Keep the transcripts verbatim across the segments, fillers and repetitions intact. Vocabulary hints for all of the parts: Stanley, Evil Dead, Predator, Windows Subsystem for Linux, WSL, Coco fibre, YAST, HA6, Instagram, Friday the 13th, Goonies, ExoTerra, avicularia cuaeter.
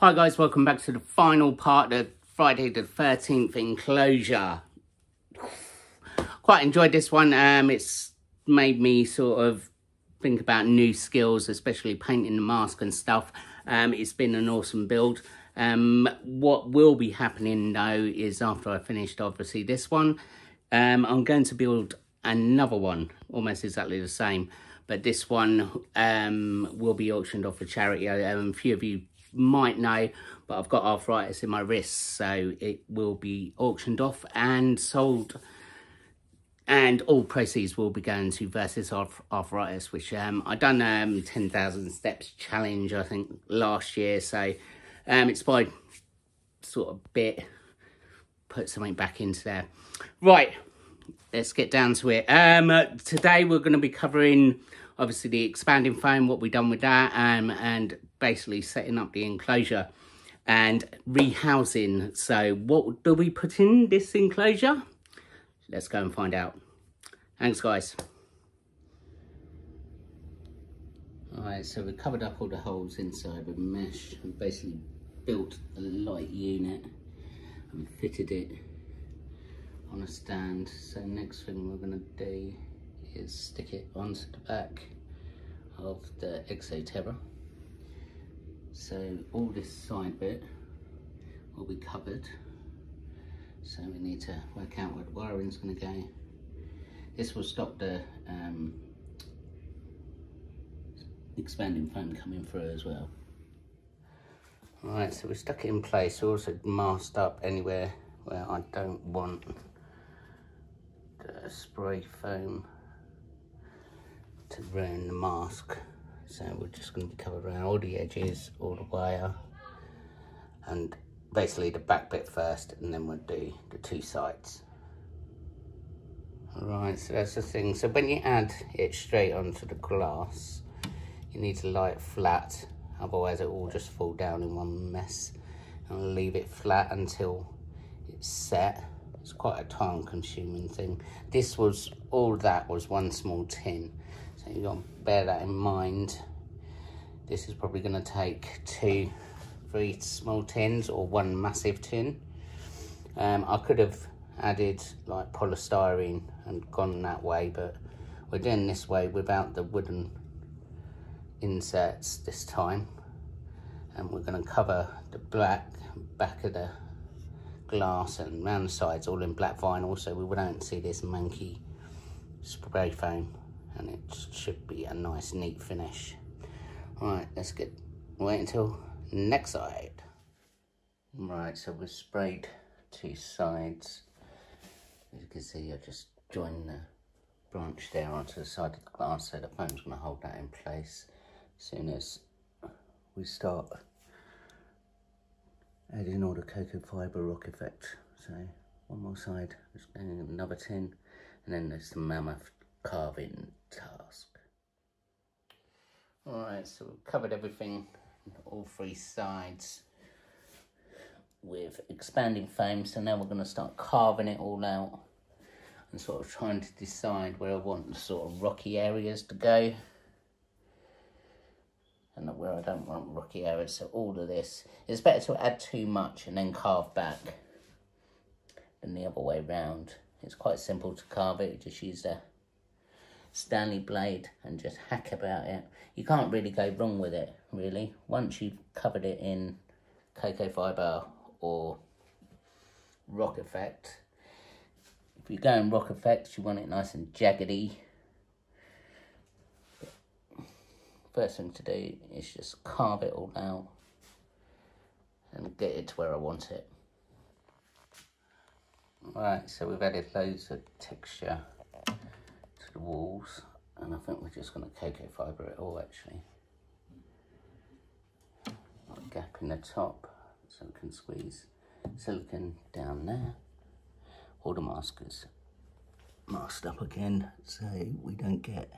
Hi guys, welcome back to the final part of Friday the thirteenth enclosure. Quite enjoyed this one. Um, it's made me sort of think about new skills, especially painting the mask and stuff. Um, it's been an awesome build. Um, what will be happening though is after I finished obviously this one, um, I'm going to build another one, almost exactly the same. But this one um, will be auctioned off for charity. Um, a few of you might know, but I've got arthritis in my wrists, so it will be auctioned off and sold, and all proceeds will be going to Versus Arthritis, which um I done um ten thousand steps challenge I think last year, so um it's by sort of bit put something back into there. Right, let's get down to it. Um uh, today we're going to be covering obviously the expanding foam, what we've done with that, um, and basically setting up the enclosure and rehousing. So what do we put in this enclosure? Let's go and find out. Thanks guys. All right, so we covered up all the holes inside with mesh. We basically built a light unit and fitted it on a stand. So next thing we're gonna do is stick it onto the back of the ExoTerra. So all this side bit will be covered. So we need to work out where the wiring's going to go. This will stop the um, expanding foam coming through as well. All right, so we stuck it in place. We also masked up anywhere where I don't want the spray foam to ruin the mask, so we're just going to be covered around all the edges, all the wire, and basically the back bit first, and then we'll do the two sides. All right, so that's the thing. So when you add it straight onto the glass, you need to lie it flat, otherwise it will just fall down in one mess, and leave it flat until it's set. It's quite a time consuming thing. This was, all that was one small tin. So you've got to bear that in mind. This is probably going to take two, three small tins or one massive tin. Um, I could have added like polystyrene and gone that way, but we're doing this way without the wooden inserts this time. And we're going to cover the black back of the glass and round the sides all in black vinyl, so we don't see this manky spray foam, and it should be a nice neat finish. All right, let's get wait until next side. Right, so we've sprayed two sides. As you can see, I just joined the branch there onto the side of the glass, so the foam's going to hold that in place. As soon as we start adding all the cocoa fibre rock effect. So one more side, just adding another tin, and then there's the mammoth carving task. Alright, so we've covered everything, all three sides, with expanding foam. So now we're going to start carving it all out and sort of trying to decide where I want the sort of rocky areas to go, and where I don't want rocky areas. So all of this, it's better to add too much and then carve back than the other way round. It's quite simple to carve it. You just use a Stanley blade and just hack about it. You can't really go wrong with it, really. Once you've covered it in cocoa fibre or rock effect, if you're going rock effect, you want it nice and jaggedy. First thing to do is just carve it all out and get it to where I want it. Right, so we've added loads of texture to the walls, and I think we're just going to cocoa fibre it all actually. Got a gap in the top so we can squeeze silicone down there. All the maskers masked up again so we don't get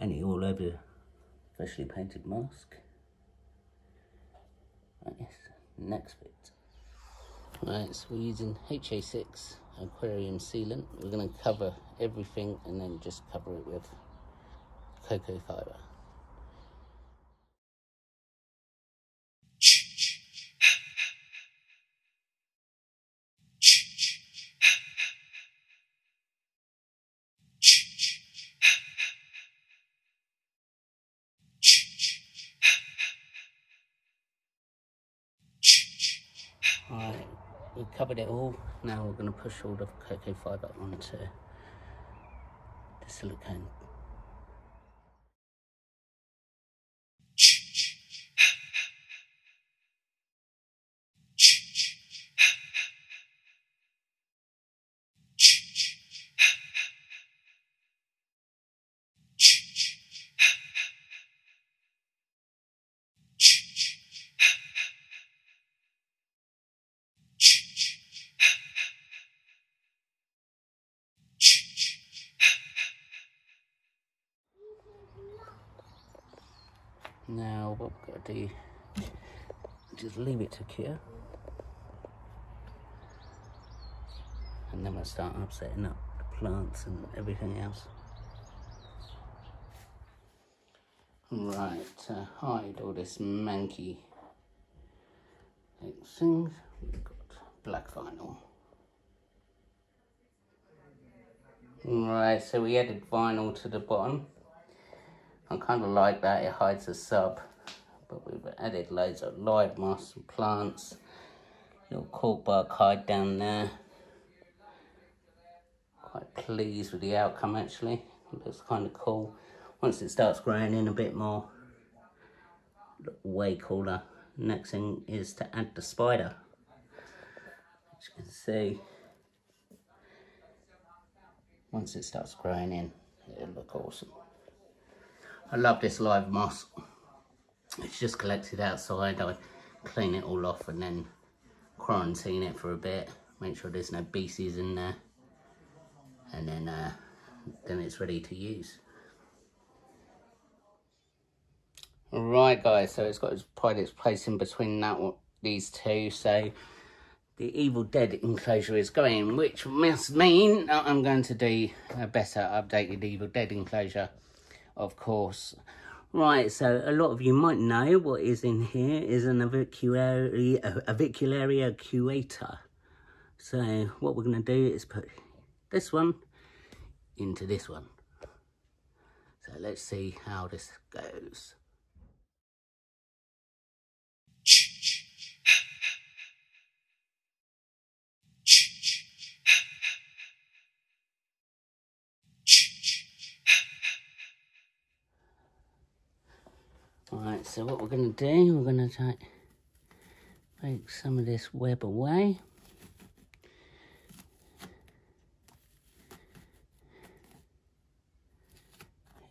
any all over freshly painted mask. Right, yes, next bit. Right, so we're using H A six aquarium sealant. We're going to cover everything and then just cover it with cocoa fibre. Alright, we've covered it all. Now we're going to push all the cocoa fibre onto the silicone. Now what we've got to do, just leave it to cure, and then we'll start upsetting up the plants and everything else. Right, to hide all this manky things, we've got black vinyl. Right, so we added vinyl to the bottom. I kind of like that, it hides the sub, but we've added loads of live moss and plants, little cork bark hide down there. Quite pleased with the outcome actually, it looks kind of cool. Once it starts growing in a bit more, look way cooler. Next thing is to add the spider, as you can see, once it starts growing in, it'll look awesome. I love this live moss, it's just collected outside. I clean it all off and then quarantine it for a bit, make sure there's no beasties in there, and then uh, then it's ready to use. Alright guys, so it's got its pilot's place in between that one, these two, so the Evil Dead enclosure is going, which must mean that I'm going to do a better updated Evil Dead enclosure. Of course. Right, so a lot of you might know what is in here is an avicularia, avicularia cuaeter. So what we're going to do is put this one into this one. So let's see how this goes. Alright, so what we're going to do, we're going to take, take some of this web away.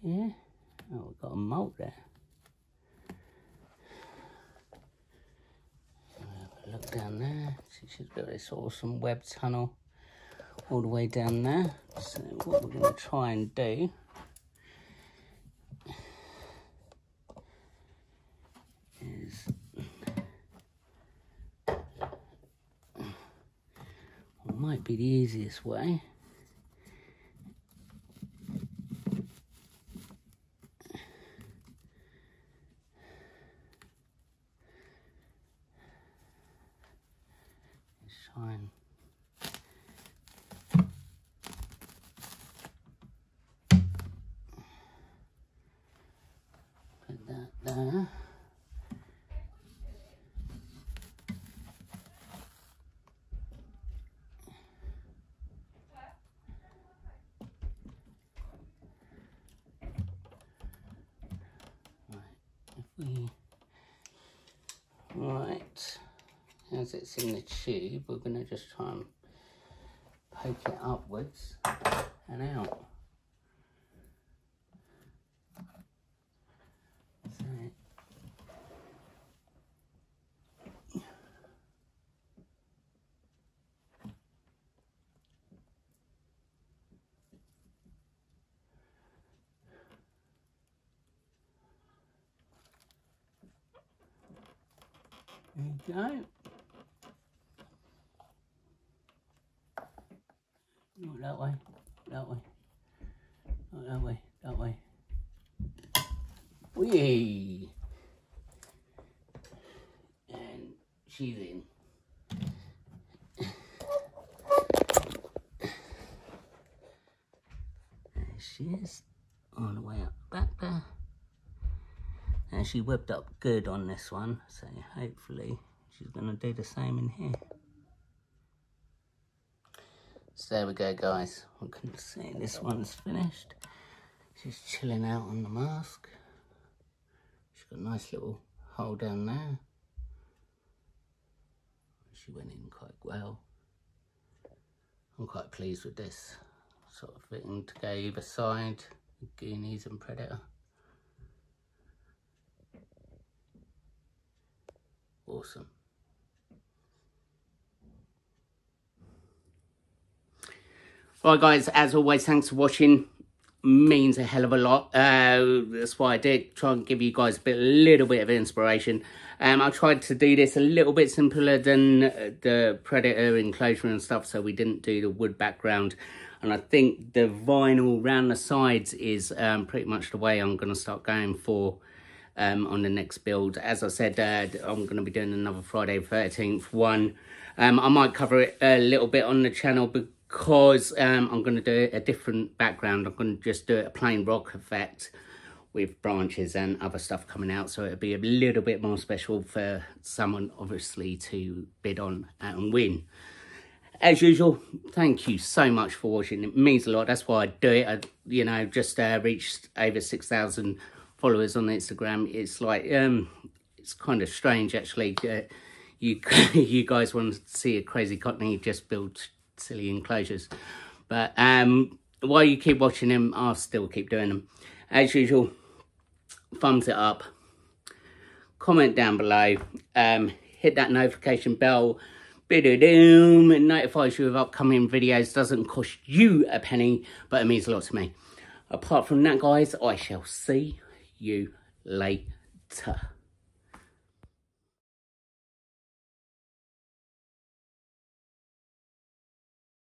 Here. Oh, we've got a molt there. Have a look down there. See, she's got this awesome web tunnel all the way down there. So what we're going to try and do, might be the easiest way, let's try and put that there. As it's in the tube, we're going to just try and poke it upwards and out. So, there you go. Not that way, that way, not that way, that way. Whee! And she's in. There she is, all the way up back there. And she whipped up good on this one, so hopefully she's gonna do the same in here. So there we go, guys. We can see this one's finished. She's chilling out on the mask. She's got a nice little hole down there. She went in quite well. I'm quite pleased with this sort of fitting to go either side, Goonies and Predator. Awesome. Right, guys, as always, thanks for watching. Means a hell of a lot. Uh, that's why I did try and give you guys a bit, a little bit of inspiration. Um, I tried to do this a little bit simpler than the Predator enclosure and stuff, so we didn't do the wood background. And I think the vinyl round the sides is um, pretty much the way I'm going to start going for um, on the next build. As I said, uh, I'm going to be doing another Friday the thirteenth one. Um, I might cover it a little bit on the channel, but because um, I'm going to do a different background. I'm going to just do a plain rock effect with branches and other stuff coming out. So it'll be a little bit more special for someone, obviously, to bid on and win. As usual, thank you so much for watching. It means a lot. That's why I do it. I, you know, just uh, reached over six thousand followers on Instagram. It's like, um, it's kind of strange, actually. Uh, you, you guys want to see a crazy company just build silly enclosures, but um while you keep watching them, I'll still keep doing them. As usual, thumbs it up, comment down below, um hit that notification bell, bidoo-doom, it notifies you of upcoming videos. Doesn't cost you a penny, but it means a lot to me. Apart from that, guys, I shall see you later.